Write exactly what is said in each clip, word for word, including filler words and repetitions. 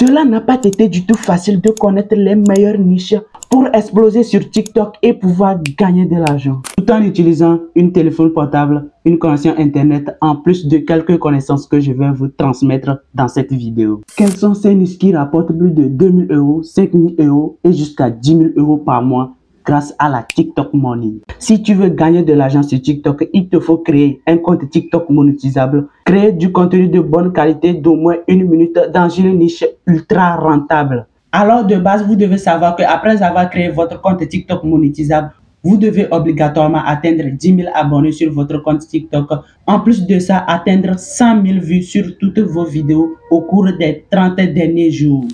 Cela n'a pas été du tout facile de connaître les meilleures niches pour exploser sur TikTok et pouvoir gagner de l'argent. Tout en utilisant une téléphone portable, une connexion internet, en plus de quelques connaissances que je vais vous transmettre dans cette vidéo. Quelles sont ces niches qui rapportent plus de deux mille euros, cinq mille euros et jusqu'à dix mille euros par mois grâce à la TikTok Money? Si tu veux gagner de l'argent sur TikTok, il te faut créer un compte TikTok monétisable, créer du contenu de bonne qualité d'au moins une minute dans une niche ultra rentable. Alors de base, vous devez savoir qu'après avoir créé votre compte TikTok monétisable, vous devez obligatoirement atteindre dix mille abonnés sur votre compte TikTok. En plus de ça, atteindre cent mille vues sur toutes vos vidéos au cours des trente derniers jours.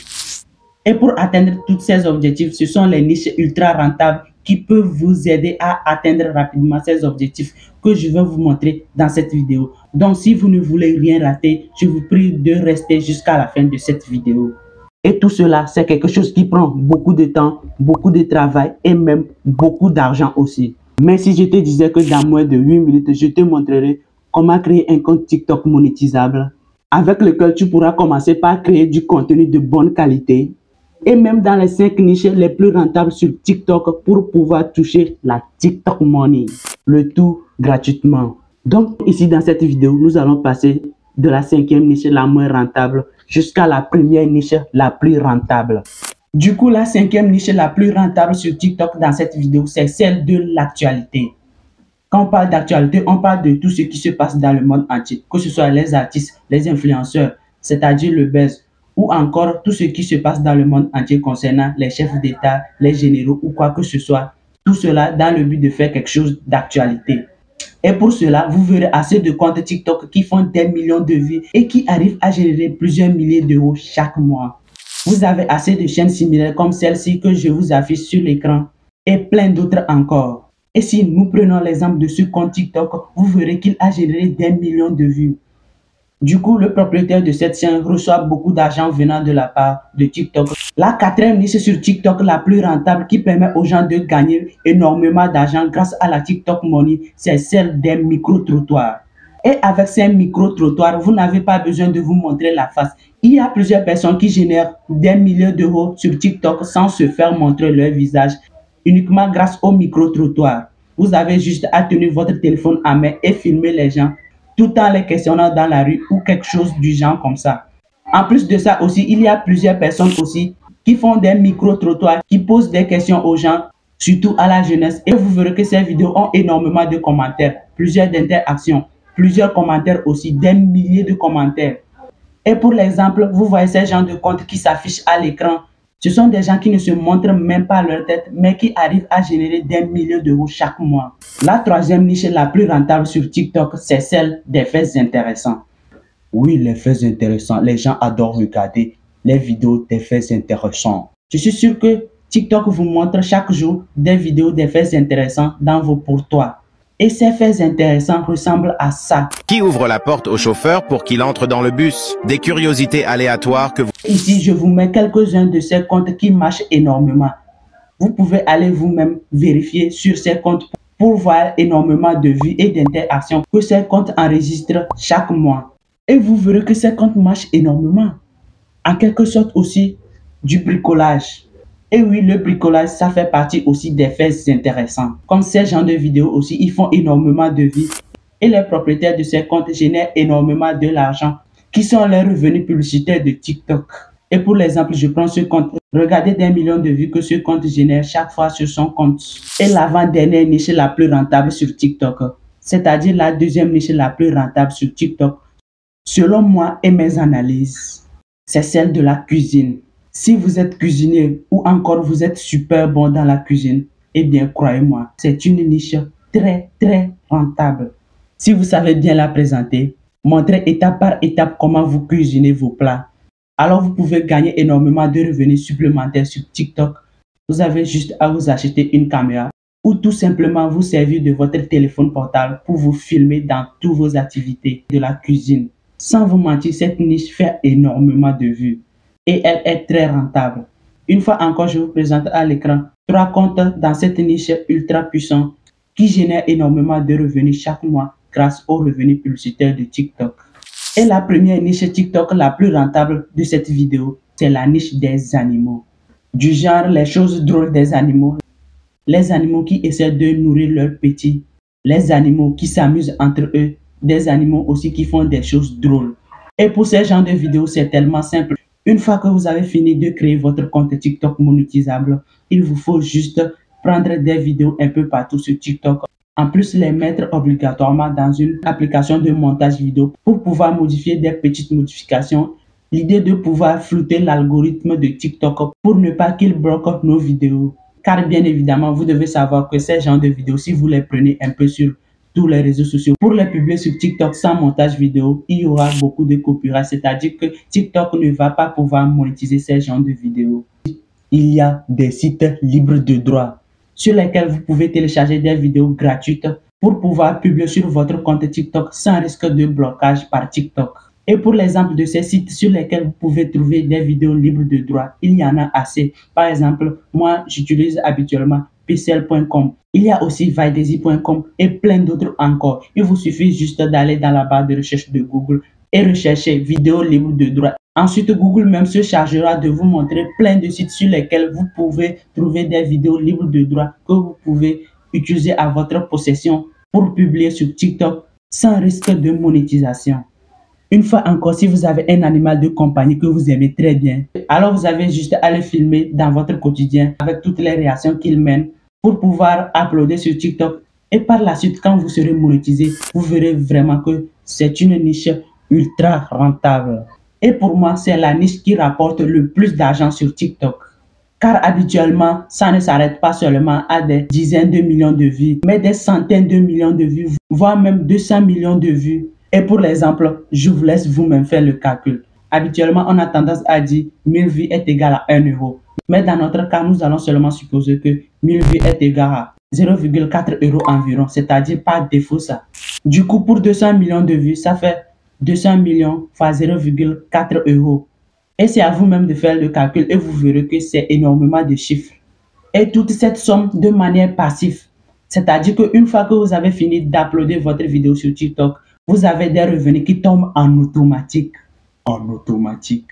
Et pour atteindre tous ces objectifs, ce sont les niches ultra rentables qui peuvent vous aider à atteindre rapidement ces objectifs que je vais vous montrer dans cette vidéo. Donc si vous ne voulez rien rater, je vous prie de rester jusqu'à la fin de cette vidéo. Et tout cela, c'est quelque chose qui prend beaucoup de temps, beaucoup de travail et même beaucoup d'argent aussi. Mais si je te disais que dans moins de huit minutes, je te montrerai comment créer un compte TikTok monétisable avec lequel tu pourras commencer par créer du contenu de bonne qualité et même dans les cinq niches les plus rentables sur TikTok pour pouvoir toucher la TikTok Money. Le tout gratuitement. Donc ici dans cette vidéo, nous allons passer de la cinquième niche la moins rentable jusqu'à la première niche la plus rentable. Du coup, la cinquième niche la plus rentable sur TikTok dans cette vidéo, c'est celle de l'actualité. Quand on parle d'actualité, on parle de tout ce qui se passe dans le monde entier, que ce soit les artistes, les influenceurs, c'est-à-dire le buzz, ou encore tout ce qui se passe dans le monde entier concernant les chefs d'État, les généraux ou quoi que ce soit. Tout cela dans le but de faire quelque chose d'actualité. Et pour cela, vous verrez assez de comptes TikTok qui font des millions de vues et qui arrivent à générer plusieurs milliers d'euros chaque mois. Vous avez assez de chaînes similaires comme celle-ci que je vous affiche sur l'écran et plein d'autres encore. Et si nous prenons l'exemple de ce compte TikTok, vous verrez qu'il a généré des millions de vues. Du coup, le propriétaire de cette chaîne reçoit beaucoup d'argent venant de la part de TikTok. La quatrième niche sur TikTok la plus rentable qui permet aux gens de gagner énormément d'argent grâce à la TikTok Money, c'est celle des micro-trottoirs. Et avec ces micro-trottoirs, vous n'avez pas besoin de vous montrer la face. Il y a plusieurs personnes qui génèrent des milliers d'euros sur TikTok sans se faire montrer leur visage, uniquement grâce aux micro-trottoirs. Vous avez juste à tenir votre téléphone à main et filmer les gens, tout en les questionnant dans la rue ou quelque chose du genre comme ça. En plus de ça aussi, il y a plusieurs personnes aussi qui font des micro-trottoirs, qui posent des questions aux gens, surtout à la jeunesse. Et vous verrez que ces vidéos ont énormément de commentaires, plusieurs interactions, plusieurs commentaires aussi, des milliers de commentaires. Et pour l'exemple, vous voyez ces gens de comptes qui s'affichent à l'écran. Ce sont des gens qui ne se montrent même pas leur tête, mais qui arrivent à générer des millions d'euros chaque mois. La troisième niche la plus rentable sur TikTok, c'est celle des faits intéressants. Oui, les faits intéressants, les gens adorent regarder les vidéos des faits intéressants. Je suis sûr que TikTok vous montre chaque jour des vidéos des faits intéressants dans vos pour toi. Et ces faits intéressants ressemblent à ça. Qui ouvre la porte au chauffeur pour qu'il entre dans le bus? Des curiosités aléatoires que vous... Ici, je vous mets quelques-uns de ces comptes qui marchent énormément. Vous pouvez aller vous-même vérifier sur ces comptes pour voir énormément de vues et d'interactions que ces comptes enregistrent chaque mois. Et vous verrez que ces comptes marchent énormément. En quelque sorte aussi, du bricolage. Et oui, le bricolage, ça fait partie aussi des faits intéressants. Comme ces genres de vidéos aussi, ils font énormément de vues. Et les propriétaires de ces comptes génèrent énormément de l'argent, qui sont les revenus publicitaires de TikTok. Et pour l'exemple, je prends ce compte. Regardez des millions de vues que ce compte génère chaque fois sur son compte. Et l'avant-dernière niche la plus rentable sur TikTok, c'est-à-dire la deuxième niche la plus rentable sur TikTok, selon moi et mes analyses, c'est celle de la cuisine. Si vous êtes cuisinier ou encore vous êtes super bon dans la cuisine, eh bien croyez-moi, c'est une niche très très rentable. Si vous savez bien la présenter, montrez étape par étape comment vous cuisinez vos plats. Alors vous pouvez gagner énormément de revenus supplémentaires sur TikTok. Vous avez juste à vous acheter une caméra ou tout simplement vous servir de votre téléphone portable pour vous filmer dans toutes vos activités de la cuisine. Sans vous mentir, cette niche fait énormément de vues. Et elle est très rentable. Une fois encore, je vous présente à l'écran trois comptes dans cette niche ultra puissante qui génère énormément de revenus chaque mois grâce aux revenus publicitaires de TikTok. Et la première niche TikTok la plus rentable de cette vidéo, c'est la niche des animaux. Du genre, les choses drôles des animaux. Les animaux qui essaient de nourrir leurs petits. Les animaux qui s'amusent entre eux. Des animaux aussi qui font des choses drôles. Et pour ce genre de vidéos, c'est tellement simple. Une fois que vous avez fini de créer votre compte TikTok monétisable, il vous faut juste prendre des vidéos un peu partout sur TikTok. En plus, les mettre obligatoirement dans une application de montage vidéo pour pouvoir modifier des petites modifications. L'idée de pouvoir flouter l'algorithme de TikTok pour ne pas qu'il bloque nos vidéos. Car bien évidemment, vous devez savoir que ces genres de vidéos, si vous les prenez un peu sur tous les réseaux sociaux, pour les publier sur TikTok sans montage vidéo, il y aura beaucoup de copyright, c'est-à-dire que TikTok ne va pas pouvoir monétiser ces genres de vidéos. Il y a des sites libres de droit sur lesquels vous pouvez télécharger des vidéos gratuites pour pouvoir publier sur votre compte TikTok sans risque de blocage par TikTok. Et pour l'exemple de ces sites sur lesquels vous pouvez trouver des vidéos libres de droit, il y en a assez. Par exemple, moi, j'utilise habituellement pixel point com. Il y a aussi videzi point com et plein d'autres encore. Il vous suffit juste d'aller dans la barre de recherche de Google et rechercher vidéos libres de droit. Ensuite, Google même se chargera de vous montrer plein de sites sur lesquels vous pouvez trouver des vidéos libres de droit que vous pouvez utiliser à votre possession pour publier sur TikTok sans risque de monétisation. Une fois encore, si vous avez un animal de compagnie que vous aimez très bien, alors vous avez juste à le filmer dans votre quotidien avec toutes les réactions qu'il mène pour pouvoir uploader sur TikTok. Et par la suite, quand vous serez monétisé, vous verrez vraiment que c'est une niche ultra rentable. Et pour moi, c'est la niche qui rapporte le plus d'argent sur TikTok. Car habituellement, ça ne s'arrête pas seulement à des dizaines de millions de vues, mais des centaines de millions de vues, voire même deux cents millions de vues. Et pour l'exemple, je vous laisse vous-même faire le calcul. Habituellement, on a tendance à dire mille vues est égal à un euro. Mais dans notre cas, nous allons seulement supposer que mille vues est égal à zéro virgule quatre euros environ, c'est-à-dire par défaut ça. Du coup, pour deux cents millions de vues, ça fait deux cents millions fois zéro virgule quatre euros. Et c'est à vous-même de faire le calcul et vous verrez que c'est énormément de chiffres. Et toute cette somme de manière passive. C'est-à-dire qu'une fois que vous avez fini d'uploader votre vidéo sur TikTok, vous avez des revenus qui tombent en automatique. En automatique.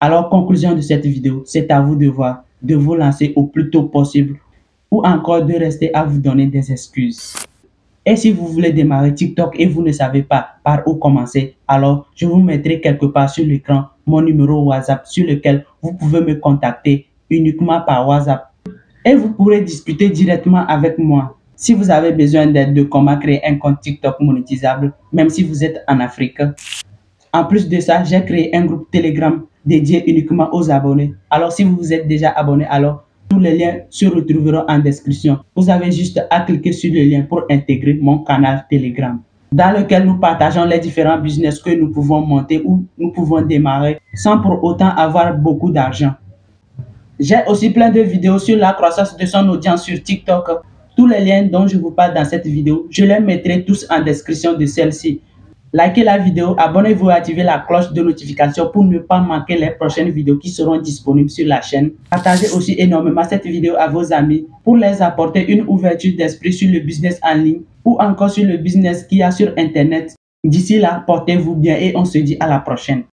Alors, conclusion de cette vidéo, c'est à vous de voir, de vous lancer au plus tôt possible ou encore de rester à vous donner des excuses. Et si vous voulez démarrer TikTok et vous ne savez pas par où commencer, alors je vous mettrai quelque part sur l'écran mon numéro WhatsApp sur lequel vous pouvez me contacter uniquement par WhatsApp. Et vous pourrez discuter directement avec moi. Si vous avez besoin d'aide de comment créer un compte TikTok monétisable, même si vous êtes en Afrique. En plus de ça, j'ai créé un groupe Telegram dédié uniquement aux abonnés. Alors si vous êtes déjà abonné, alors tous les liens se retrouveront en description. Vous avez juste à cliquer sur le lien pour intégrer mon canal Telegram, dans lequel nous partageons les différents business que nous pouvons monter ou nous pouvons démarrer sans pour autant avoir beaucoup d'argent. J'ai aussi plein de vidéos sur la croissance de son audience sur TikTok. Tous les liens dont je vous parle dans cette vidéo, je les mettrai tous en description de celle-ci. Likez la vidéo, abonnez-vous et activez la cloche de notification pour ne pas manquer les prochaines vidéos qui seront disponibles sur la chaîne. Partagez aussi énormément cette vidéo à vos amis pour les apporter une ouverture d'esprit sur le business en ligne ou encore sur le business qu'il y a sur Internet. D'ici là, portez-vous bien et on se dit à la prochaine.